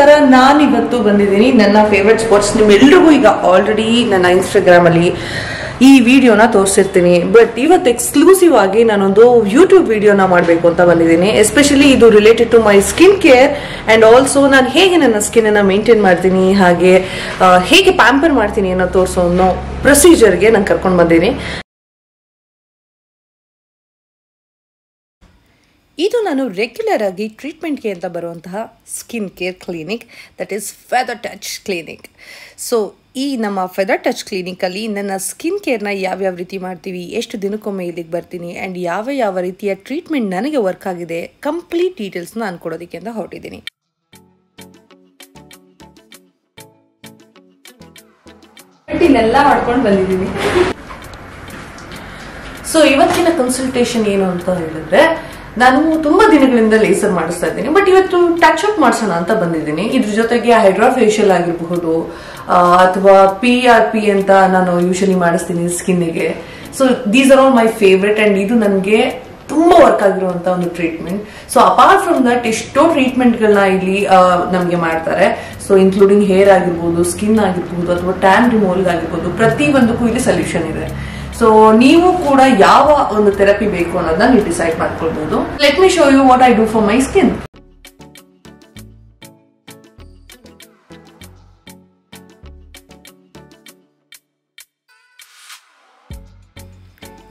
ಪ್ರಕಾರ ನಾನು ಇವತ್ತು ಬಂದಿದ್ದೀನಿ ನನ್ನ ಫೇವರಿಟ್ ಸ್ಪಾಟ್ಸ್. ನಿಮ್ಮೆಲ್ಲರಿಗೂ ಈಗ ಆಲ್ರೆಡಿ ನನ್ನ ಇನ್ಸ್ಟಾಗ್ರಾಮ್ ಅಲ್ಲಿ ಈ ವಿಡಿಯೋನ ತೋರಿಸಿರ್ತೀನಿ, ಬಟ್ ಇವತ್ತು ಎಕ್ಸ್ಕ್ಲೂಸಿವ್ ಆಗಿ ನಾನೊಂದು ಯೂಟ್ಯೂಬ್ ವಿಡಿಯೋನ ಮಾಡಬೇಕು ಅಂತ ಬಂದಿದ್ದೀನಿ. ಎಸ್ಪೆಷಲಿ ಇದು related to my skin care and also ನಾನು ಹೇಗೆ ನನ್ನ ಸ್ಕಿನ್ ಅನ್ನ ಮೇಂಟೈನ್ ಮಾಡ್ತೀನಿ, ಹಾಗೆ ಹೇಗೆ ಪ್ಯಾಂಪರ್ ಮಾಡ್ತೀನಿ ಅನ್ನೋ ತೋರಿಸೋ ಪ್ರೊಸೀಜರ್ಗೆ ನಾನು ಕರ್ಕೊಂಡು ಬಂದಿದ್ದೀನಿ. ಇದು ನಾನು ರೆಗ್ಯುಲರ್ ಆಗಿ ಟ್ರೀಟ್ಮೆಂಟ್ಗೆ ಅಂತ ಬರುವಂತಹ skin care clinic, that is feather touch clinic. So ಈ ನಮ್ಮ ಫೆದರ್ ಟಚ್ ಕ್ಲಿನಿಕಲ್ಲಿ ನನ್ನ ಸ್ಕಿನ್ ಕೇರ್ನ ಯಾವ್ಯಾವ ರೀತಿ ಮಾಡ್ತೀವಿ, ಎಷ್ಟು ದಿನಕ್ಕೊಮ್ಮೆ ಇಲ್ಲಿಗೆ ಬರ್ತೀನಿ ಆ್ಯಂಡ್ ಯಾವ ಯಾವ ರೀತಿಯ ಟ್ರೀಟ್ಮೆಂಟ್ ನನಗೆ ವರ್ಕ್ ಆಗಿದೆ, ಕಂಪ್ಲೀಟ್ ಡೀಟೇಲ್ಸ್ನ ನಾನು ಕೊಡೋದಕ್ಕೆ ಅಂತ ಹೊರಟಿದ್ದೀನಿ. ಇದನ್ನೆಲ್ಲ ಮಾಡ್ಕೊಂಡು ಬಂದಿದ್ದೀನಿ. ಸೊ ಇವತ್ತಿನ ಕನ್ಸಲ್ಟೇಷನ್ ಏನು ಅಂತ ಹೇಳಿದ್ರೆ, ನಾನು ತುಂಬಾ ದಿನಗಳಿಂದ ಲೇಸರ್ ಮಾಡಿಸ್ತಾ ಇದ್ದೀನಿ, ಬಟ್ ಇವತ್ತು ಟಚ್ ಅಪ್ ಮಾಡಿಸೋಣ ಅಂತ ಬಂದಿದ್ದೀನಿ. ಇದ್ರ ಜೊತೆಗೆ ಹೈಡ್ರೋಫೇಷಿಯಲ್ ಆಗಿರಬಹುದು ಅಥವಾ PRP ಅಂತ ನಾನು ಯೂಶಲಿ ಮಾಡಿಸ್ತೀನಿ ಸ್ಕಿನ್ಗೆ. So these are all my favourite and ಇದು ನನಗೆ ತುಂಬಾ ವರ್ಕ್ ಆಗಿರುವಂತ ಒಂದು treatment. So apart from that ಎಷ್ಟೋ ಟ್ರೀಟ್ಮೆಂಟ್ಗಳನ್ನ ಇಲ್ಲಿ ನಮಗೆ ಮಾಡ್ತಾರೆ. ಸೊ ಇನ್ಕ್ಲೂಡಿಂಗ್ ಹೇರ್ ಆಗಿರ್ಬೋದು, ಸ್ಕಿನ್ ಆಗಿರ್ಬೋದು ಅಥವಾ ಟ್ಯಾನ್ ರಿಮೂವಲ್ ಆಗಿರ್ಬೋದು, ಪ್ರತಿ ಒಂದಕ್ಕೂ ಇಲ್ಲಿ ಸೊಲ್ಯೂಷನ್ ಇದೆ. ಸೊ ನೀವು ಕೂಡ ಯಾವ ಒಂದು ಥೆರಪಿ ಬೇಕು ಅನ್ನೋದನ್ನ ನೀವು ಡಿಸೈಡ್ ಮಾಡ್ಕೊಳ್ಬಹುದು. Let me show you what I do for my skin.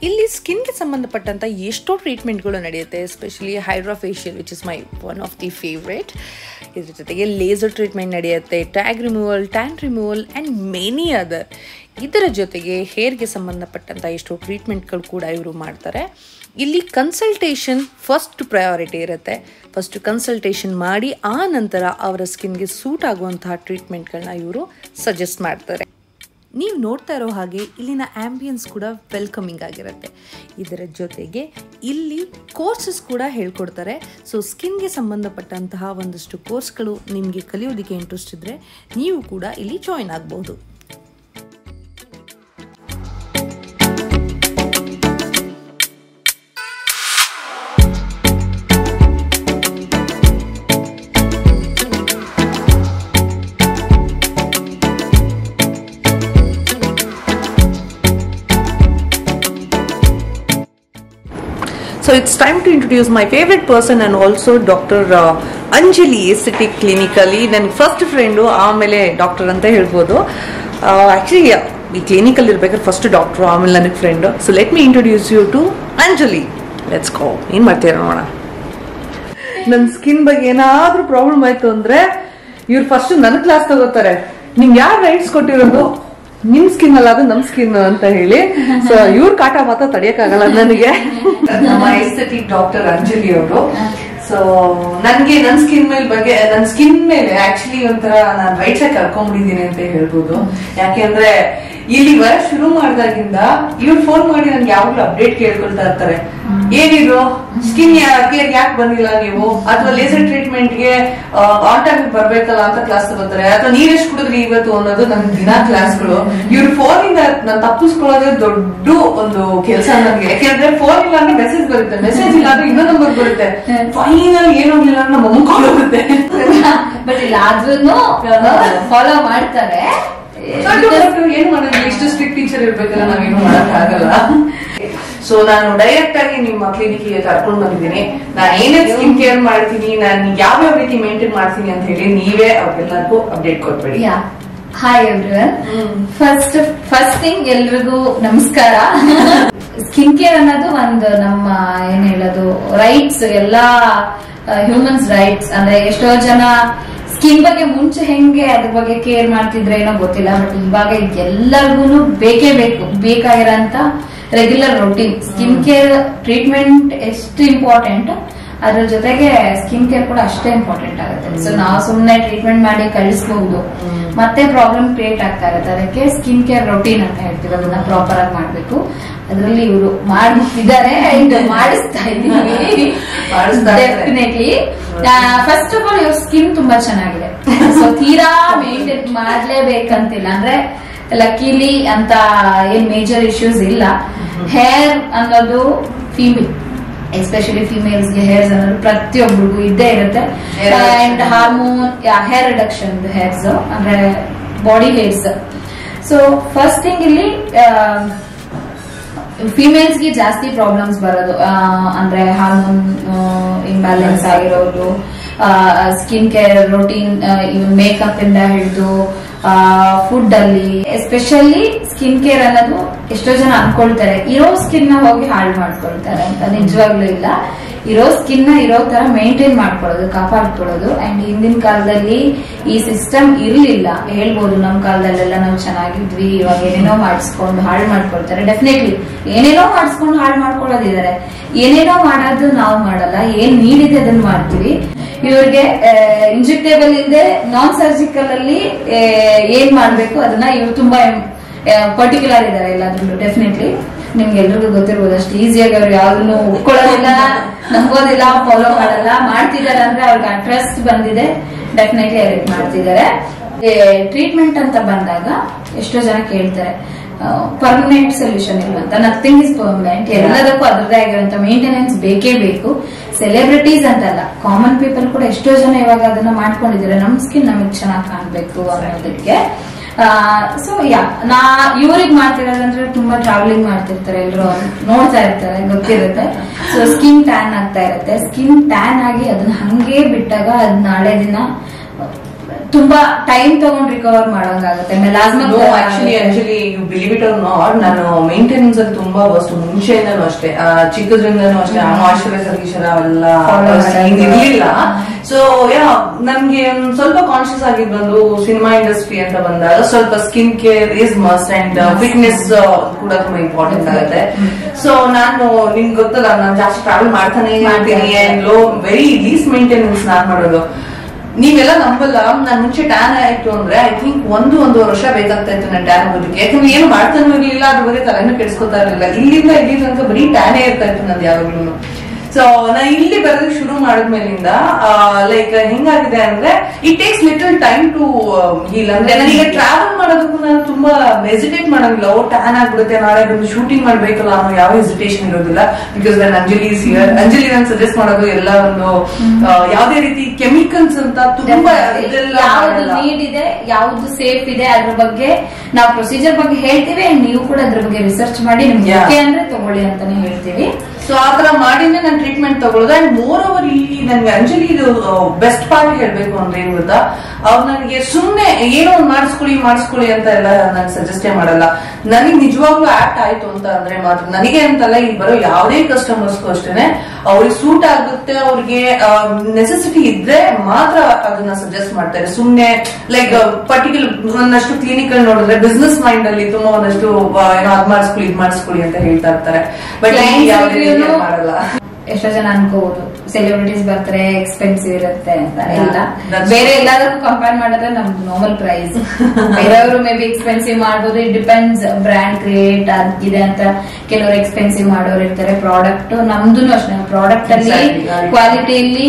ಇಲ್ಲಿ ಸ್ಕಿನ್ಗೆ ಸಂಬಂಧಪಟ್ಟಂಥ ಎಷ್ಟೋ ಟ್ರೀಟ್ಮೆಂಟ್ಗಳು ನಡೆಯುತ್ತೆ, especially hydrofacial which is my one of the favourite. ಇದ್ರ ಜೊತೆಗೆ ಲೇಸರ್ ಟ್ರೀಟ್ಮೆಂಟ್ ನಡೆಯುತ್ತೆ, tag removal, tan removal and many other. ಇದರ ಜೊತೆಗೆ ಹೇರ್ಗೆ ಸಂಬಂಧಪಟ್ಟಂಥ ಎಷ್ಟೋ ಟ್ರೀಟ್ಮೆಂಟ್ಗಳು ಕೂಡ ಇವರು ಮಾಡ್ತಾರೆ. ಇಲ್ಲಿ ಕನ್ಸಲ್ಟೇಷನ್ ಫಸ್ಟ್ ಪ್ರಯಾರಿಟಿ ಇರುತ್ತೆ. ಫಸ್ಟ್ ಕನ್ಸಲ್ಟೇಷನ್ ಮಾಡಿ ಆ ನಂತರ ಅವರ ಸ್ಕಿನ್ಗೆ ಸೂಟ್ ಆಗುವಂತಹ ಟ್ರೀಟ್ಮೆಂಟ್ಗಳನ್ನ ಇವರು ಸಜೆಸ್ಟ್ ಮಾಡ್ತಾರೆ. ನೀವು ನೋಡ್ತಾ ಇರೋ ಹಾಗೆ ಇಲ್ಲಿನ ಆ್ಯಂಬಿಯನ್ಸ್ ಕೂಡ ವೆಲ್ಕಮಿಂಗ್ ಆಗಿರುತ್ತೆ. ಇದರ ಜೊತೆಗೆ ಇಲ್ಲಿ ಕೋರ್ಸಸ್ ಕೂಡ ಹೇಳ್ಕೊಡ್ತಾರೆ. ಸೊ ಸ್ಕಿನ್ಗೆ ಸಂಬಂಧಪಟ್ಟಂತಹ ಒಂದಷ್ಟು ಕೋರ್ಸ್ಗಳು ನಿಮಗೆ ಕಲಿಯೋದಕ್ಕೆ ಇಂಟ್ರೆಸ್ಟ್ ಇದ್ದರೆ ನೀವು ಕೂಡ ಇಲ್ಲಿ ಜಾಯಿನ್ ಆಗ್ಬೋದು. So it's time to introduce my favorite person and also Dr. Anjali aesthetic clinically ನನ್ನ ಫಸ್ಟ್ ಫ್ರೆಂಡು, ಆಮೇಲೆ ಡಾಕ್ಟರ್ ಅಂತ ಹೇಳ್ಬೋದು. ಆ್ಯಕ್ಚುಲಿ ಈ ಕ್ಲಿನಿಕಲ್ಲಿ ಇರ್ಬೇಕಾದ್ರೆ ಫಸ್ಟ್ ಡಾಕ್ಟ್ರು, ಆಮೇಲೆ ನನಗೆ friend. So let me introduce you to Anjali. Let's go. ಏನು ಮಾಡ್ತೀರ ನೋಡೋಣ. ನನ್ನ ಸ್ಕಿನ್ ಬಗ್ಗೆ ಏನಾದರೂ ಪ್ರಾಬ್ಲಮ್ ಆಯಿತು ಅಂದರೆ ಇವ್ರು ಫಸ್ಟ್ ನನ್ನ ಕ್ಲಾಸ್ ತಗೋತಾರೆ. ನಿಮ್ಗೆ ಯಾರು ರೈಟ್ಸ್ ಕೊಟ್ಟಿರೋದು, ನಿಮ್ ಸ್ಕಿನ್ ಅಲ್ಲ ಅದು ನಮ್ ಸ್ಕಿನ್ ಅಂತ ಹೇಳಿ. ಸೊ ಇವ್ರ ಕಾಟ ಮಾತ್ರ ತಡೆಯಕ್ಕಾಗಲ್ಲ ನನಗೆ. ನಮ್ಮ ಎಸ್ಥೆಟಿಕ್ ಡಾಕ್ಟರ್ ಅಂಜಲಿ ಅವರು. ಸೊ ನನ್ಗೆ ನನ್ನ ಸ್ಕಿನ್ ಮೇಲೆ ಬಗ್ಗೆ, ನನ್ನ ಸ್ಕಿನ್ ಮೇಲೆ ಆಕ್ಚುಲಿ ಒಂಥರ ನಾನು ವೈಟ್ ಚೆಕ್ ಹಾಕೊಂಡ್ಬಿಟ್ಟಿದ್ದೀನಿ ಅಂತ ಹೇಳ್ಬೋದು. ಯಾಕೆಂದ್ರೆ ಇಲ್ಲಿ ವರ ಶುರು ಮಾಡಿದಾಗಿಂದ ಇವ್ರು ಫೋನ್ ಮಾಡಿ ನನ್ಗೆ ಯಾವಾಗ್ಲೂ ಅಪ್ಡೇಟ್ ಕೇಳ್ಕೊಳ್ತಾ ಇರ್ತಾರೆ. ಏನಿದ್ರು ಸ್ಕಿನ್ ಕೇರ್ ಯಾಕೆ ಬಂದಿಲ್ಲ ನೀವು, ಅಥವಾ ಲೇಸರ್ ಟ್ರೀಟ್ಮೆಂಟ್ಗೆ ಆನ್ ಟೈಮ್ ಬರ್ಬೇಕಲ್ಲ ಅಂತ ಕ್ಲಾಸ್ ತಗೋತಾರೆ, ಅಥವಾ ನೀರೆಷ್ಟು ಕುಡಿದ್ರಿ ಇವತ್ತು ಅನ್ನೋದು ನನ್ ದಿನ ಕ್ಲಾಸ್ಗಳು. ಇವ್ರ ಫೋನ್ ಇಂದ ನಾನು ತಪ್ಪಿಸ್ಕೊಳ್ಳೋದೇ ದೊಡ್ಡ ಒಂದು ಕೆಲಸ ನನಗೆ. ಯಾಕೆಂದ್ರೆ ಫೋನ್ ಇಲ್ಲ ಅಂದ್ರೆ ಮೆಸೇಜ್ ಬರುತ್ತೆ, ಮೆಸೇಜ್ ಇಲ್ಲ ಅಂದ್ರೆ ಇನ್ನೊಂದು ನಂಬರ್ ಬರುತ್ತೆ, ಫೈನಲ್ ಏನಾಗ್ಲಿಲ್ಲ ಅಂದ್ರೆ ನಮ್ಮ ಕಾಲ್ ಬರುತ್ತೆ. ಬಟ್ ಇಲ್ಲ ಆದ್ರೂ ಫಾಲೋ ಮಾಡ್ತಾರೆ. ಏನ್ ಮಾಡೋದು, ಇಷ್ಟು ಸ್ಟ್ರಿಕ್ಟ್ ಟೀಚರ್ ಇರ್ಬೇಕಲ್ಲ, ನಾವೇನು ಮಾಡಕ್ ಆಗಲ್ಲ. ಸೊ ನಾನು ಡೈರೆಕ್ಟ್ ಆಗಿ ನಿಮ್ಮ ಕ್ಲಿನಿಕ್ಗೆ ಕರ್ಕೊಂಡು ಬಂದಿದ್ದೀನಿ. ನಾನು ಏನೇ ಸ್ಕಿನ್ ಕೇರ್ ಮಾಡ್ತೀನಿ, ನಾನು ಯಾವ್ಯಾವ ರೀತಿ ಮೇಂಟೈನ್ ಮಾಡ್ತೀನಿ ಅಂತ ಹೇಳಿ ನೀವೇ ಅವ್ರಿಗೆಲ್ಲರಿಗೂ ಅಪ್ಡೇಟ್ ಕೊಡ್ಬೇಡಿ. Hi everyone. ಫಸ್ಟ್ ಥಿಂಗ್ ಎಲ್ರಿಗೂ ನಮಸ್ಕಾರ. ಸ್ಕಿನ್ ಕೇರ್ ಅನ್ನೋದು ಒಂದು ನಮ್ಮ ಏನ್ ಹೇಳೋದು ರೈಟ್ಸ್, ಎಲ್ಲಾ ಹ್ಯೂಮನ್ಸ್ ರೈಟ್ಸ್. ಅಂದ್ರೆ ಎಷ್ಟೋ ಜನ ಸ್ಕಿನ್ ಬಗ್ಗೆ ಮುಂಚೆ ಹೆಂಗೆ ಅದ್ರ ಬಗ್ಗೆ ಕೇರ್ ಮಾಡ್ತಿದ್ರೆ ಏನೋ ಗೊತ್ತಿಲ್ಲ, ಬಟ್ ಇವಾಗ ಎಲ್ಲರಿಗೂ ಬೇಕೇ ಬೇಕು. ಬೇಕಾಗಿರೋಂತ regular routine skin care treatment ಎಷ್ಟು ಇಂಪಾರ್ಟೆಂಟ್, ಅದ್ರ ಜೊತೆಗೆ ಸ್ಕಿನ್ ಕೇರ್ ಕೂಡ ಅಷ್ಟೇ ಇಂಪಾರ್ಟೆಂಟ್ ಆಗುತ್ತೆ. ಸೊ ನಾವು ಸುಮ್ಮನೆ ಟ್ರೀಟ್ಮೆಂಟ್ ಮಾಡಿ ಕಳಿಸ್ಬಹುದು, ಮತ್ತೆ ಪ್ರಾಬ್ಲಮ್ ಕ್ರಿಯೇಟ್ ಆಗ್ತಾ ಇರುತ್ತೆ. ಅದಕ್ಕೆ ಸ್ಕಿನ್ ಕೇರ್ ರೊಟೀನ್ ಅಂತ ಹೇಳ್ತೀವಿ, ಅದನ್ನ ಪ್ರಾಪರ್ ಆಗಿ ಮಾಡ್ಬೇಕು. ಅದರಲ್ಲಿ ಇವರು ಮಾಡ್ತಿದ್ದಾರೆ, ಮಾಡಿಸ್ತಾ ಇದ್ದೀವಿ ಡೆಫಿನೆಟ್ಲಿ. ಫಸ್ಟ್ ಆಫ್ ಆಲ್ ಇವ್ರ ಸ್ಕಿನ್ ತುಂಬಾ ಚೆನ್ನಾಗಿದೆ. ಸೊ ತೀರಾ ಮೇಂಟೈನ್ ಮಾಡ್ಲೇಬೇಕಂತಿಲ್ಲ, ಅಂದ್ರೆ ಲಕ್ಕಿಲಿ ಅಂತ ಏನ್ ಮೇಜರ್ ಇಶ್ಯೂಸ್ ಇಲ್ಲ. ಹೇರ್ ಅನ್ನೋದು female especially females, hairs and hormone, hair reduction, the hairs, body weights. So first thing really, females ki jasti problems barado andre hormone imbalance agirodu, skin care routine, even makeup inda hiddu food alli, especially skin care annadu eshto jana ankoltare iro skin na hogi hard madkoltare anta nijavaglu illa. Iro skin na iro tara maintain madkolodu, kaapardkolodu. And indin kaaladalli ee system irillilla helabodu. Nam kaaladallella navu chanagidvi, ivaga yeneeno madiskondu hard madkoltare. Definitely yeneeno madiskondu hard madkolodiddare, yeneeno madadu navu madalla, yen need ide adannu martivi. Ivrige injectable illade non surgical alli ಏನು ಮಾಡಬೇಕು ಅದನ್ನ ಇವರು ತುಂಬಾ particular ಇದ್ದಾರೆ ಎಲ್ಲಾದ್ರೂ. Definitely ನಿಮ್ಗೆಲ್ರಿಗೂ ಗೊತ್ತಿರಬಹುದು, ಅಷ್ಟು ಈಸಿಯಾಗಿ ಅವ್ರು ಯಾವ್ದನ್ನು ಒಪ್ಕೊಳ್ಳೋದಿಲ್ಲ, ನಂಬೋದಿಲ್ಲ, ಫಾಲೋ ಮಾಡಲ್ಲ. ಮಾಡ್ತಿದ್ದಾರೆ ಅಂದ್ರೆ ಅವ್ರಿಗೆ ಆ ಟ್ರಸ್ಟ್ ಬಂದಿದೆ, ಡೆಫಿನೆಟ್ಲಿ ಅವ್ರಿಗೆ ಮಾಡ್ತಿದ್ದಾರೆ. ಟ್ರೀಟ್ಮೆಂಟ್ ಅಂತ ಬಂದಾಗ ಎಷ್ಟೋ ಜನ ಕೇಳ್ತಾರೆ ಪರ್ಮನೆಂಟ್ ಸೊಲ್ಯೂಷನ್ ಇಲ್ಲ ಅಂತ. ನಥಿಂಗ್ ಇಸ್ ಪರ್ಮನೆಂಟ್, ಎಲ್ಲದಕ್ಕೂ ಅದರದೇ ಆಗಿರುವಂತ ಮೇಂಟೆನೆನ್ಸ್ ಬೇಕೇ ಬೇಕು. ಸೆಲೆಬ್ರಿಟೀಸ್ ಅಂತಲ್ಲ, ಕಾಮನ್ ಪೀಪಲ್ ಕೂಡ ಎಷ್ಟೋ ಜನ ಇವಾಗ ಅದನ್ನ ಮಾಡ್ಕೊಂಡಿದ್ದಾರೆ, ನಮ್ ಸ್ಕಿನ್ ನಮಗ್ ಚೆನ್ನಾಗಿ ಕಾಣ್ಬೇಕು ಅನ್ನೋದಕ್ಕೆ. ಸೊ ನಾ ಇವ್ರಿಗೆ ಮಾಡ್ತಿರೋದಂದ್ರೆ ತುಂಬಾ ಟ್ರಾವೆಲಿಂಗ್ ಮಾಡ್ತಿರ್ತಾರೆ, ಎಲ್ಲರೂ ನೋಡ್ತಾ ಇರ್ತಾರೆ, ಗೊತ್ತಿರುತ್ತೆ. ಸೊ ಸ್ಕಿನ್ ಟ್ಯಾನ್ ಆಗ್ತಾ ಇರುತ್ತೆ. ಸ್ಕಿನ್ ಟ್ಯಾನ್ ಆಗಿ ಅದನ್ನ ಹಂಗೆ ಬಿಟ್ಟಾಗ ಅದ್ ನಾಳೆ ದಿನ ತುಂಬಾ ಟೈಮ್ ತಗೊಂಡ್ ರಿಕವರ್ ಮಾಡೋಂಗಾಗುತ್ತೆ. Actually you believe it or not, ನಾನು ಮೇಂಟೆನೆನ್ಸ್ ಅಲ್ಲಿ ತುಂಬಾ ವಸ್ತು ಮುಂಚೆಯಿಂದನೂ ಅಷ್ಟೇ, ಚಿಕ್ಕದ್ರಿಂದನೂ ಅಷ್ಟೇ ಮಾಯಿಶ್ಚರೈಸರ್ ಅವೆಲ್ಲ ಇರ್ಲಿಲ್ಲ. ಸೊ ನನ್ಗೆ ಸ್ವಲ್ಪ ಕಾನ್ಶಿಯಸ್ ಆಗಿ ಬಂದು ಸಿನಿಮಾ ಇಂಡಸ್ಟ್ರಿ ಅಂತ ಬಂದಾಗ ಸ್ವಲ್ಪ skin care is must and fitness ಕೂಡ ತುಂಬಾ ಇಂಪಾರ್ಟೆಂಟ್ ಆಗುತ್ತೆ. ಸೊ ನಾನು ನಿಮ್ಗೆ ಗೊತ್ತಲ್ಲ, ನಾನು ಜಾಸ್ತಿ ಟ್ರಾವೆಲ್ ಮಾಡ್ತಾನೆ ಇರ್ತೀನಿ and low very less maintenance ನಾನು ಮಾಡೋದು. ನೀವೆಲ್ಲ ನಂಬಲ್ಲ, ನಾನು ಮುಂಚೆ ಟ್ಯಾನ್ ಆಯ್ತು ಅಂದ್ರೆ ಐ ಥಿಂಕ್ ಒಂದೂವರೆ ವರ್ಷ ಬೇಕಾಗ್ತಾ ಇತ್ತು ನನ್ನ ಟ್ಯಾನ್ ಹೋಗ್ಲಿಕ್ಕೆ. ಯಾಕಂದ್ರೆ ಏನು ಮಾಡ್ತಾನೂ ಇರ್ಲಿಲ್ಲ, ಅದ್ರ ಬಗ್ಗೆ ತಲೆನೂ ಕೆಡಿಸ್ಕೊತಾ ಇರಲಿಲ್ಲ. ಇಲ್ಲಿಂದ ಇಲ್ಲಿ ತನಕ ಬರೀ ಟ್ಯಾನೇ ಇರ್ತಾ ಇತ್ತು ನಂದು ಯಾವಾಗ್ಲೂ. ಸೊ ನಾ ಇಲ್ಲಿ ಬರೋದಕ್ಕೆ ಶುರು ಮಾಡಿದ್ಮೇಲಿಂದ ಲೈಕ್ ಹೆಂಗಾಗಿದೆ ಅಂದ್ರೆ it takes little time to heal. ಅಂದ್ರೆ ನನಗೆ ಟ್ರಾವೆಲ್ ಮಾಡೋದಕ್ಕೂ ನಾನು ತುಂಬಾ ಹೆಸಿಟೇಟ್ ಮಾಡೋದಿಲ್ಲ. ಟ್ಯಾನ್ ಆಗ್ಬಿಡುತ್ತೆ, ನಾಳೆ ಬಂದು ಶೂಟಿಂಗ್ ಮಾಡ್ಬೇಕಲ್ಲ ಅನ್ನೋ ಯಾವ ಹೆಸಿಟೇಷನ್ ಇರೋದಿಲ್ಲ. ಬಿಕಾಸ್ ನಾನು ಅಂಜಲಿ ಇಸ್ ಹಿಯರ್. ಅಂಜಲಿ ನಾನು ಸಜೆಸ್ಟ್ ಮಾಡೋದು ಎಲ್ಲ ಒಂದು ಯಾವ್ದೇ ರೀತಿ ಕೆಮಿಕಲ್ಸ್ ಅಂತ ತುಂಬಾ ಯಾವ್ದು ನೀಡ್ ಇದೆ, ಯಾವ್ದು ಸೇಫ್ ಇದೆ, ಅದ್ರ ಬಗ್ಗೆ ನಾವು ಪ್ರೊಸೀಜರ್ ಬಗ್ಗೆ ಹೇಳ್ತೀವಿ. ನೀವು ಕೂಡ ಅದ್ರ ಬಗ್ಗೆ ರಿಸರ್ಚ್ ಮಾಡಿ ನಿಮ್ಗೆ ಅಂದ್ರೆ ತಗೊಳ್ಳಿ ಅಂತಾನೆ ಹೇಳ್ತೀವಿ. ಸೊ ಆತರ ಮಾಡಿ ನಾನು ಟ್ರೀಟ್ಮೆಂಟ್ ತಗೊಳ್ಳೋದು. ಅಂಡ್ ಮೋರ್ ಓವರ್ ಇಲ್ಲಿ ನನ್ಗೆ ಅಂಜಲಿ ಇದು ಬೆಸ್ಟ್ ಪಾರ್ಟ್ ಹೇಳ್ಬೇಕು ಅಂದ್ರೆ ಏನ್ ಗೊತ್ತಾ, ಅವ್ರು ನನಗೆ ಸುಮ್ನೆ ಏನೋ ಮಾಡಿಸ್ಕೊಳ್ಳಿ ಮಾಡಿಸ್ಕೊಳ್ಳಿ ಅಂತ ಎಲ್ಲ ನಾನು ಸಜೆಸ್ಟೇ ಮಾಡಲ್ಲ. ನನಗೆ ನಿಜವಾಗ್ಲೂ ಆಕ್ಟ್ ಆಯ್ತು ಅಂತ ಅಂದ್ರೆ ಮಾತ್ರ, ನನಗೆ ಅಂತಲ್ಲ ಇಲ್ಲಿ ಬರೋ ಯಾವುದೇ ಕಸ್ಟಮರ್ಸ್ಗೂ ಅಷ್ಟೇನೆ ಅವ್ರಿಗೆ ಸೂಟ್ ಆಗುತ್ತೆ, ಅವ್ರಿಗೆ ನೆಸೆಸಿಟಿ ಇದ್ರೆ ಮಾತ್ರ ಅದನ್ನ ಸಜೆಸ್ಟ್ ಮಾಡ್ತಾರೆ. ಸುಮ್ನೆ ಲೈಕ್ ಪರ್ಟಿಕ್ಯುಲರ್ ಒಂದಷ್ಟು ಕ್ಲಿನಿಕ್ ಅಲ್ಲಿ ನೋಡಿದ್ರೆ ಬಿಸ್ನೆಸ್ ಮೈಂಡ್ ಅಲ್ಲಿ ತುಂಬಾ ಒಂದಷ್ಟು ಏನೋ ಅದ್ ಮಾಡಿಸ್ಕೊಳ್ಳಿ ಇದ್ ಮಾಡಿಸ್ಕೊಳ್ಳಿ ಅಂತ ಹೇಳ್ತಾ ಇರ್ತಾರೆ. ಬಟ್ ಯಾವುದೇ ಮಾಡಲ್ಲ. ಎಷ್ಟೋ ಜನ ಅನ್ಕೋಬಹುದು ಸೆಲೆಬ್ರಿಟೀಸ್ ಬರ್ತಾರೆ ಎಕ್ಸ್ಪೆನ್ಸಿವ್ ಇರುತ್ತೆ ಅಂತ. ಇಲ್ಲ, ಬೇರೆ ಎಲ್ಲದಕ್ಕೂ ಕಂಪೇರ್ ಮಾಡಿದ್ರೆ ನಮ್ದು ನಾರ್ಮಲ್ ಪ್ರೈಸ್. ಬೇರೆಯವರು ಮೇ ಬಿ ಎಕ್ಸ್ಪೆನ್ಸಿವ್ ಮಾಡಬಹುದು, ಇಟ್ ಡಿಪೆಂಡ್ಸ್ ಬ್ರ್ಯಾಂಡ್ ಕ್ರಿಯೇಟ್ ಆಗಿದೆ ಅಂತ. ಕೆಲವರು ಎಕ್ಸ್ಪೆನ್ಸಿವ್ ಮಾಡೋರು ಇರ್ತಾರೆ. ಪ್ರಾಡಕ್ಟ್ ನಮ್ದು ಅಷ್ಟೇ, ಪ್ರಾಡಕ್ಟ್ ಅಲ್ಲಿ ಕ್ವಾಲಿಟಿಯಲ್ಲಿ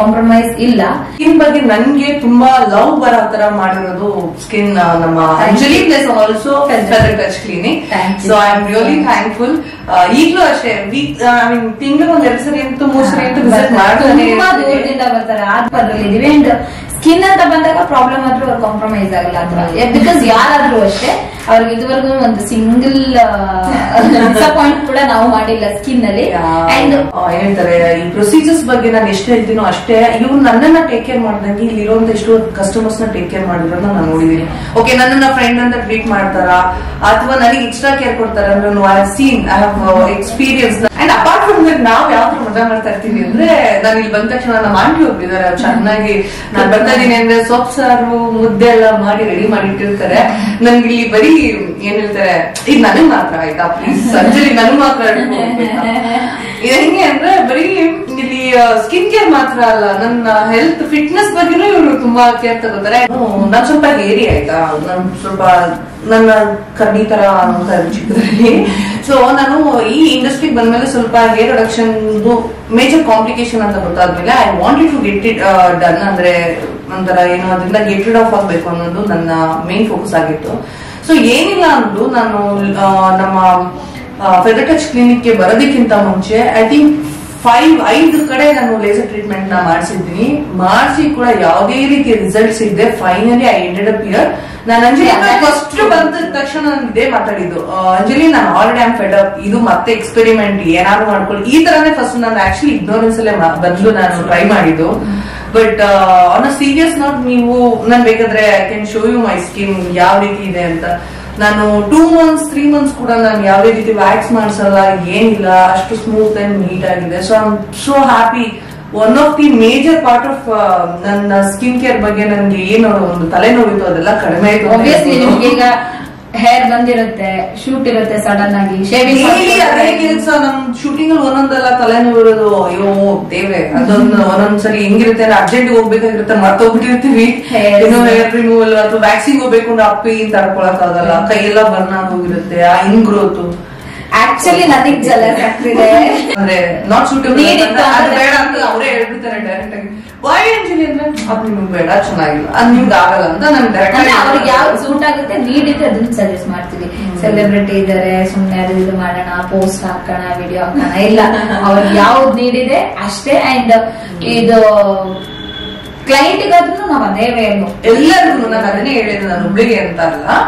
ಕಾಂಪ್ರಮೈಸ್ ಇಲ್ಲ. ಸ್ಕಿನ್ ಬಗ್ಗೆ ನನ್ಗೆ ತುಂಬಾ ಲವ್ ಬರೋ ತರ ಮಾಡಿರೋದು ಸ್ಕಿನ್ ನಮ್ಮ Anjali plus also feather touch clinic. So I am really thankful. ಈಗಲೂ ಅಷ್ಟೇ ಐ ಮೀನ್ ತಿಂಗಳು ಒಂದ್ ಎರಡು ಸರಿ ಅಂತೂ ಮೂರು ಸರಿ ಅಂತೂ ವಿಸಿಟ್ ಮಾಡ್ತಾರೆ, ತುಂಬಾ ದೂರದಿಂದ ಬರ್ತಾರೆ. ಆದ್ಪರ್ಲಿದ್ದೀವಿ. ಅಂಡ್ ಸ್ಕಿನ್ ಅಂತ ಬಂದಾಗ ಪ್ರಾಬ್ಲಮ್ ಆದ್ರೂ ಅವ್ರು ಕಾಂಪ್ರಮೈಸ್ ಆಗಲ್ಲ ಅದರಲ್ಲಿ. ಬಿಕಾಸ್ ಯಾರಾದ್ರೂ ಅಷ್ಟೇ ಅವ್ರಿಗೆ ಇದುವರೆಗೂ ಒಂದು ಸಿಂಗಲ್ ಡಿಸಪಾಯಿಂಟ್ ಕೂಡ ನಾವು ಮಾಡಿಲ್ಲ ಸ್ಕಿನ್ ಅಲ್ಲಿ. ಅಂಡ್ ಹೇಳ್ತಾರೆ ಈ ಪ್ರೊಸೀಜರ್ಸ್ ಬಗ್ಗೆ ನಾನು ಎಷ್ಟು ಹೇಳ್ತೀನೋ ಅಷ್ಟೇ. ಇವ್ರು ನನ್ನನ್ನ ಟೇಕ್ ಕೇರ್ ಮಾಡಿದಂಗೆ ಇಲ್ಲಿರುವಂತ ಎಷ್ಟು ಕಸ್ಟಮರ್ಸ್ ನ ಟೇಕ್ ಕೇರ್ ಮಾಡಿರೋದನ್ನ ನಾನು ನೋಡಿದೀನಿ. ಓಕೆ, ನನ್ನ ಫ್ರೆಂಡ್ ಅಂತ ಟ್ರೀಟ್ ಮಾಡ್ತಾರ ಅಥವಾ ನನಗೆ ಎಕ್ಸ್ಟ್ರಾ ಕೇರ್ ಕೊಡ್ತಾರ ಅಂದ್ರೆ I have seen, I have experience. And apart from that ನಾವ್ ಯಾವ ತರ ಮಜಾ ಮಾಡ್ತಾ ಇರ್ತೀವಿ ಅಂದ್ರೆ, ನಾನು ಇಲ್ಲಿ ಬಂದ ತಕ್ಷಣ ನಮ್ಮ ಆಂಟಿ ಒಬ್ಬಿದ್ದಾರೆ, ಚೆನ್ನಾಗಿ ನಾನು ಬರ್ತಾ ಇದೀನಿ ಅಂದ್ರೆ ಸೊಪ್ಸಾರು ಮುದ್ದೆ ಎಲ್ಲ ಮಾಡಿ ರೆಡಿ ಮಾಡಿ ಇಟ್ಟಿರ್ತಾರೆ. ನನ್ಗೆ ಇಲ್ಲಿ ಬರೀ ಏನ್ ಹೇಳ್ತಾರೆ, ಇದು ನನಗ್ ಮಾತ್ರ ಆಯ್ತಾ ಪ್ಲೀಸ್, ಸಂಜಲಿ ನನಗ್ ಮಾತ್ರ ಇದು ಹೆಂಗೆ ಅಂದ್ರೆ ಬರೀ ಇಲ್ಲಿ ಸ್ಕಿನ್ ಕೇರ್ ಮಾತ್ರ ಅಲ್ಲ, ನನ್ನ ಹೆಲ್ತ್ ಫಿಟ್ನೆಸ್ ಬಗ್ಗೆನೂ ಇವರು ತುಂಬಾ ಕೇರ್ ತಗೋತಾರೆ. ನಾನ್ ಸ್ವಲ್ಪ ಹೇರಿ ಆಯ್ತಾ, ನನ್ ಸ್ವಲ್ಪ ನನ್ನ ಕಡ್ಡಿ ತರ ಅಂತ ಚಿಕ್ಕದಲ್ಲಿ. ಸೊ ನಾನು ಈ ಇಂಡಸ್ಟ್ರಿಗೆ ಬಂದ್ಮೇಲೆ ಸ್ವಲ್ಪ ಹೇರ್ ರಿಡಕ್ಷನ್ ಮೇಜರ್ ಕಾಂಪ್ಲಿಕೇಶನ್ ಅಂತ ಗೊತ್ತಾದ್ಮೇಲೆ I wanted to get it done. ಅಂದ್ರೆ ಒಂಥರ ಏನೋ ಅದರಿಂದ ಗೆಟ್ ರಿಡ್ ಆಫ್ ಆಗ್ಬೇಕು ಅನ್ನೋದು ನನ್ನ ಮೇನ್ ಫೋಕಸ್ ಆಗಿತ್ತು. ಸೊ ಏನಿಲ್ಲ ಅಂದ್ರು ನಾನು ನಮ್ಮ Feather Touch Clinic ke baradikkinta munche I think 5 ಕಡೆ ನಾನು ಲೇಸರ್ ಟ್ರೀಟ್ಮೆಂಟ್ ನ ಮಾಡಿಸಿದ್ದೀನಿ ಮಾರ್ಸಿ ಕೂಡ ಯಾವುದೇ ರೀತಿ ರಿಸಲ್ಟ್ಸ್ ಇದೆ finally I ended up here ನಾನು ಅಂಜಲಿ ಫಸ್ಟ್ ಬಂದ ತಕ್ಷಣ ನಾನು ಇದೇ ಮಾತಾಡಿದ್ದು ಅಂಜಲಿ ನಾನು already I am fed up ಇದು ಮತ್ತೆ ಎಕ್ಸ್‌ಪರಿಮೆಂಟ್ ಏನಾದರೂ ಮಾಡ್ಕೊಳ್ಳಿ ಈ ತರನೇ ಫಸ್ಟ್ ನಾನು ಆಕ್ಚುಲಿ ಇಗ್ನೋರೆನ್ಸ್ ಅಲ್ಲೇ ಬಂದು ನಾನು ಟ್ರೈ ಮಾಡಿದ್ದು but on a serious note ನೀವು ನಾನು ಬೇಕಾದ್ರೆ I can show you my skin ಯಾವ ರೀತಿ ಇದೆ ಅಂತ ನಾನು 2 months 3 months ಕೂಡ ನಾನು ಯಾವುದೇ ರೀತಿ ವ್ಯಾಕ್ಸ್ ಮಾಡಿಸಲ್ಲ ಏನಿಲ್ಲ ಅಷ್ಟು ಸ್ಮೂತ್ ಅಂಡ್ ನೀಟ್ ಆಗಿದೆ so I am so happy one of the major part of ನನ್ನ ಸ್ಕಿನ್ ಕೇರ್ ಬಗ್ಗೆ ನನಗೆ ಏನು ಒಂದು ತಲೆನೋವಿತ್ತು ಅದೆಲ್ಲ ಕಡಿಮೆ ಆಯ್ತು ಆಬ್ವಿಯಸ್ಲಿ ನಿಮಗೆ ಈಗ ಹೇರ್ ಬಂದಿರುತ್ತೆ ಶೂಟ್ ಇರುತ್ತೆ ಸಡನ್ ಆಗಿ ಶೇವಿಂಗ್ ಅದೇ ಕೆಲಸ ನಮ್ ಶೂಟಿಂಗ್ ಅಲ್ಲಿ ಒಂದೊಂದೆಲ್ಲ ತಲೆನೋವು ಇರೋದು ಅಯ್ಯೋ ದೇವ್ರೆ ಅದೊಂದು ಒಂದೊಂದ್ಸರಿ ಹೆಂಗಿರುತ್ತೆ ಅರ್ಜೆಂಟ್ ಹೋಗ್ಬೇಕಾಗಿರುತ್ತೆ ಮರ್ತೋಗ್ಬಿಟ್ಟಿರ್ತೀವಿ ಏನೋ ಹೇರ್ ರಿಮೂವಲ್ ಅಥವಾ ವ್ಯಾಕ್ಸಿಂಗ್ ಹೋಗ್ಬೇಕು ಅಂದ್ರೆ ಅಪ್ಪಿ ತಡ್ಕೊಳಕ್ ಆಗಲ್ಲ ಕೈಯೆಲ್ಲ ಬರ್ನ್ ಆಗೋಗಿರುತ್ತೆ ಆ ಇಂಗ್ರೋತ್ ಆಕ್ಚುಲಿ ನನಗ್ ಜಲಸ್ ಆಗ್ತಿದೆ ಅಂದ್ರೆ ನಾಟ್ ಸೂಟಬಲ್ ಅದು ಬೇಡ ಅಂತ ಅವರೇ ಹೇಳ್ಬಿಡ್ತಾರೆ ಡೈರೆಕ್ಟ್ ಆಗಿ ವೈ ಅಂಜಲಿ ಅಂದ್ರೆ ಅದು ನಿಮ್ಗೆ ಬೇಡ ಚೆನ್ನಾಗಿಲ್ಲ ಅದು ನಿಮ್ಗೆ ಆಗಲ್ಲ ಅಂತ ನಾನು ಡೈರೆಕ್ಟ್ ಆಗಿ ಅವ್ರಿಗೆ ಯಾವ್ದು ಸೂಟ್ ಆಗುತ್ತೆ ನೀಡ್ ಇದೆ ಅದನ್ನ ಸಜೆಸ್ಟ್ ಮಾಡ್ತೀವಿ ಸೆಲೆಬ್ರಿಟಿ ಇದಾರೆ ಸುಮ್ಮನೆ ಅದು ಇದು ಮಾಡೋಣ ಪೋಸ್ಟ್ ಹಾಕೋಣ ವಿಡಿಯೋ ಹಾಕೋಣ ಇಲ್ಲ ಅವ್ರಿಗೆ ಯಾವ್ದು ನೀಡ್ ಇದೆ ಅಷ್ಟೇ ಅಂಡ್ ಇದು ಕ್ಲೈಂಟ್ ಗಾದ್ರೂ ನಾವು ಅದೇ ಎಲ್ಲರಿಗೂ ನಾನು ಅದನ್ನೇ ಹೇಳಿದ್ದು ನಾನು ಒಬ್ಳಿಗೆ ಅಂತ ಅಲ್ಲ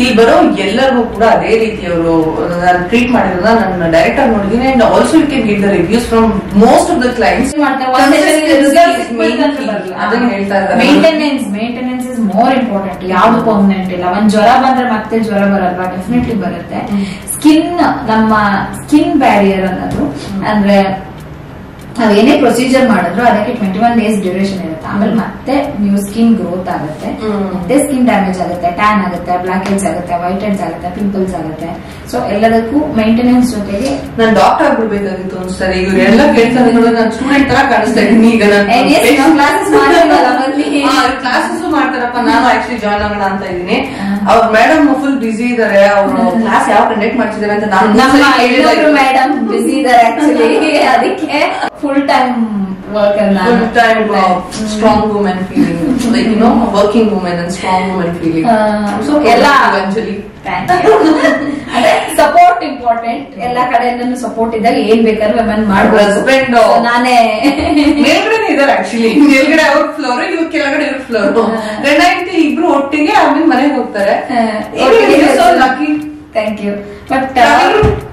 ಇಲ್ಲಿ ಬರೋ ಎಲ್ಲರಿಗೂ ಕೂಡ ಅದೇ ರೀತಿ ಅವರು ನಾನು ಟ್ರೀಟ್ ಮಾಡಿರೋದ ನನ್ನ ಡೈರೆಕ್ಟ್ ಆಗಿ ನೋಡಿದೀನಿ and also you can get the reviews from most of the clients maintenance is more important ಯಾವ್ದು ಪರ್ಮನೆಂಟ್ ಇಲ್ಲ ಒಂದ್ ಜ್ವರ ಬಂದ್ರೆ ಮತ್ತೆ ಜ್ವರ ಬರಲ್ವಾ ಡೆಫಿನೆಟ್ಲಿ ಬರುತ್ತೆ ಸ್ಕಿನ್ ನಮ್ಮ ಸ್ಕಿನ್ ಬ್ಯಾರಿಯರ್ ಅನ್ನೋದು ಅಂದ್ರೆ ನಾವ್ ಏನೇ ಪ್ರೊಸೀಜರ್ ಮಾಡಿದ್ರು ಅದಕ್ಕೆ 21 days ಡ್ಯೂರೇಷನ್ ಇರುತ್ತೆ ಆಮೇಲೆ ಮತ್ತೆ ನೀವು ಸ್ಕಿನ್ ಗ್ರೋತ್ ಆಗುತ್ತೆ ಮತ್ತೆ ಸ್ಕಿನ್ ಡ್ಯಾಮೇಜ್ ಆಗುತ್ತೆ ಟ್ಯಾನ್ ಆಗುತ್ತೆ ಬ್ಲಾಕ್ ಹೆಡ್ಸ್ ಆಗುತ್ತೆ ವೈಟ್ ಹೆಡ್ಸ್ ಆಗುತ್ತೆ ಪಿಂಪಲ್ಸ್ ಆಗುತ್ತೆ ಸೊ ಎಲ್ಲದಕ್ಕೂ ಮೇಂಟೆನೆನ್ಸ್ ಜೊತೆಗೆ ನಾನು ಡಾಕ್ಟರ್ ಆಗ್ಬಿಡ್ಬೇಕಾಗಿತ್ತು ಅನ್ಸ್ತಾರೆ ಇವರೆಲ್ಲ ಕೇಳ್ತಾರೆ ನಾನು ಸ್ಟೂಡೆಂಟ್ ತರ ಕಾಣಿಸ್ತಾ ಇದ್ದೀನಿ ಈಗ ನಾನು ಕ್ಲಾಸಸ್ ಮಾಡ್ತಾರಪ್ಪ ನಾನು ಆಕ್ಚುಲಿ ಜಾಯ್ನ್ ಆಗೋಣ ಅಂತ ಇದ್ದೀನಿ ಅವ್ರ ಮೇಡಮ್ ಫುಲ್ ಬಿಸಿ ಇದಾರೆ ಅವರು ಕ್ಲಾಸ್ ಯಾವ ಕಂಡಕ್ಟ್ ಮಾಡ್ತಿದ್ದಾರೆ ಅಂತ ನಾನು ಮೇಡಮ್ ಬಿಸಿ ಇದಾರೆ ಆಕ್ಚುಲಿ ಅದಕ್ಕೆ full time work and full time strong woman feeling like you know a working woman and strong woman feeling so ella eventually thank you ade support important ella kadeyallu support idalli en bekaru women maadu husband nane melgade idare actually melgade out floor you kelagade iru floor renaithi ibru ottige avin mane hogtare you so lucky thank you but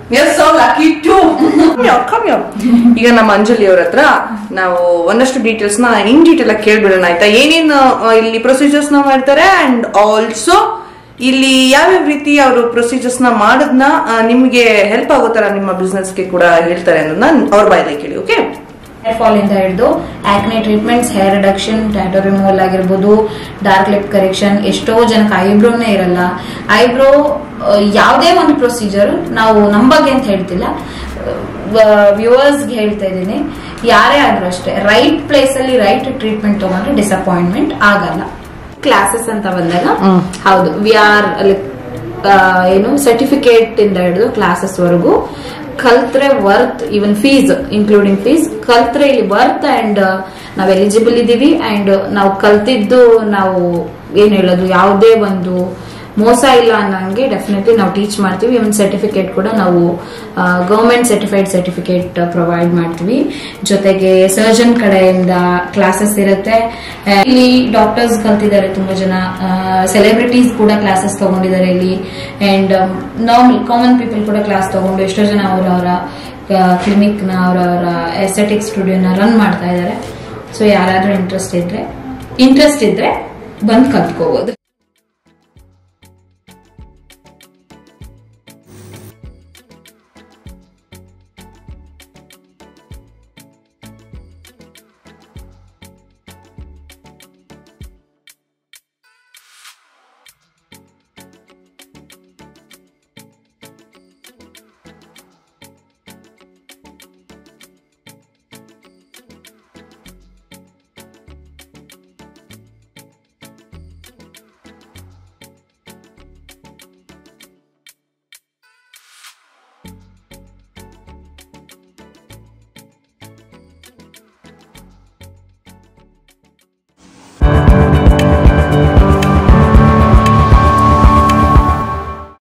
we are so lucky too come here ಈಗ ನಮ್ಮ ಅಂಜಲಿ ಅವರ ಹತ್ರ ನಾವು ಒಂದಷ್ಟು details ನ in detail ಆಗಿ ಕೇಳ್ಬಿಡೋಣ ಆಯ್ತಾ ಏನೇನು ಇಲ್ಲಿ ಪ್ರೊಸೀಜರ್ಸ್ ನ ಮಾಡ್ತಾರೆ ಅಂಡ್ ಆಲ್ಸೋ ಇಲ್ಲಿ ಯಾವ್ಯಾವ ರೀತಿ ಅವರು ಪ್ರೊಸೀಜರ್ಸ್ ನ ಮಾಡೋದನ್ನ ನಿಮ್ಗೆ ಹೆಲ್ಪ್ ಆಗೋ ತರ ನಿಮ್ಮ ಬಿಸ್ನೆಸ್ ಗೆ ಕೂಡ ಹೇಳ್ತಾರೆ ಅನ್ನೋದನ್ನ ಅವ್ರ ಬಾಯಿಲೆ ಕೇಳಿ ಓಕೆ ಹೇರ್ ಫಾಲ್ ಇಂದ ಹಿಡಿದು acne treatments hair reduction tattoo removal ಆಗಿರ್ಬೋದು ಡಾರ್ಕ್ ಲಿಪ್ ಕರೆಕ್ಷನ್ ಎಷ್ಟೋ ಜನಕ್ಕೆ ಐಬ್ರೋನೇ ಇರಲ್ಲ ಐಬ್ರೋ ಯಾವುದೇ ಒಂದು ಪ್ರೊಸೀಜರ್ ನಾವು ನಮ್ಮ ಬಗ್ಗೆ ಅಂತ ಹೇಳ್ತಿಲ್ಲ ವ್ಯೂವರ್ಸ್ಗೆ ಹೇಳ್ತಾ ಇದ್ದೀನಿ ಯಾರೇ ಆದ್ರೂ ಅಷ್ಟೇ ರೈಟ್ ಪ್ಲೇಸ್ ಅಲ್ಲಿ ರೈಟ್ ಟ್ರೀಟ್ಮೆಂಟ್ ತಗೊಂಡ್ರೆ ಡಿಸಪಾಯಿಂಟ್ಮೆಂಟ್ ಆಗಲ್ಲ ಕ್ಲಾಸಸ್ ಅಂತ ಬಂದಾಗ ಹೌದು ವಿ ಆರ್ ಏನು ಸರ್ಟಿಫಿಕೇಟ್ ಇಂದ ಹಿಡಿದು ಕ್ಲಾಸಸ್ ವರೆಗೂ ಕಲ್ತ್ರೆ worth even fees including fees ಕಲ್ತ್ರೆ ಇಲ್ಲಿ ವರ್ತ್ ಅಂಡ್ ನಾವು ಎಲಿಜಿಬಲ್ ಇದೀವಿ ಅಂಡ್ ನಾವು ಕಲ್ತಿದ್ದು ನಾವು ಏನ್ ಹೇಳೋದು ಯಾವುದೇ ಒಂದು ಮೋಸ ಇಲ್ಲ ಅನ್ನಂಗೆ ಡೆಫಿನೆಟ್ಲಿ ನಾವು ಟೀಚ್ ಮಾಡ್ತೀವಿ ಇವನ್ ಸರ್ಟಿಫಿಕೇಟ್ ಕೂಡ ನಾವು ಗವರ್ಮೆಂಟ್ ಸರ್ಟಿಫಿಕೇಟ್ ಪ್ರೊವೈಡ್ ಮಾಡ್ತೀವಿ ಜೊತೆಗೆ ಸರ್ಜನ್ ಕಡೆಯಿಂದ ಕ್ಲಾಸಸ್ ಇರುತ್ತೆ ಇಲ್ಲಿ ಡಾಕ್ಟರ್ಸ್ ಕಲ್ತಿದ್ದಾರೆ ತುಂಬಾ ಜನ ಸೆಲೆಬ್ರಿಟೀಸ್ ಕೂಡ ಕ್ಲಾಸಸ್ ತಗೊಂಡಿದ್ದಾರೆ ಇಲ್ಲಿ ಅಂಡ್ ನಾರ್ಮಲ್ ಕಾಮನ್ ಪೀಪಲ್ ಕೂಡ ಕ್ಲಾಸ್ ತಗೊಂಡು ಎಷ್ಟೋ ಜನ ಅವರವರ ಕ್ಲಿನಿಕ್ ನ ಅವರವರ ಎಸ್ಥೆಟಿಕ್ ಸ್ಟುಡಿಯೋನ ರನ್ ಮಾಡ್ತಾ ಇದ್ದಾರೆ ಸೊ ಯಾರಾದ್ರೂ ಇಂಟ್ರೆಸ್ಟ್ ಇದ್ರೆ ಬಂದು ಕಲ್ತ್ಕೋಬಹುದು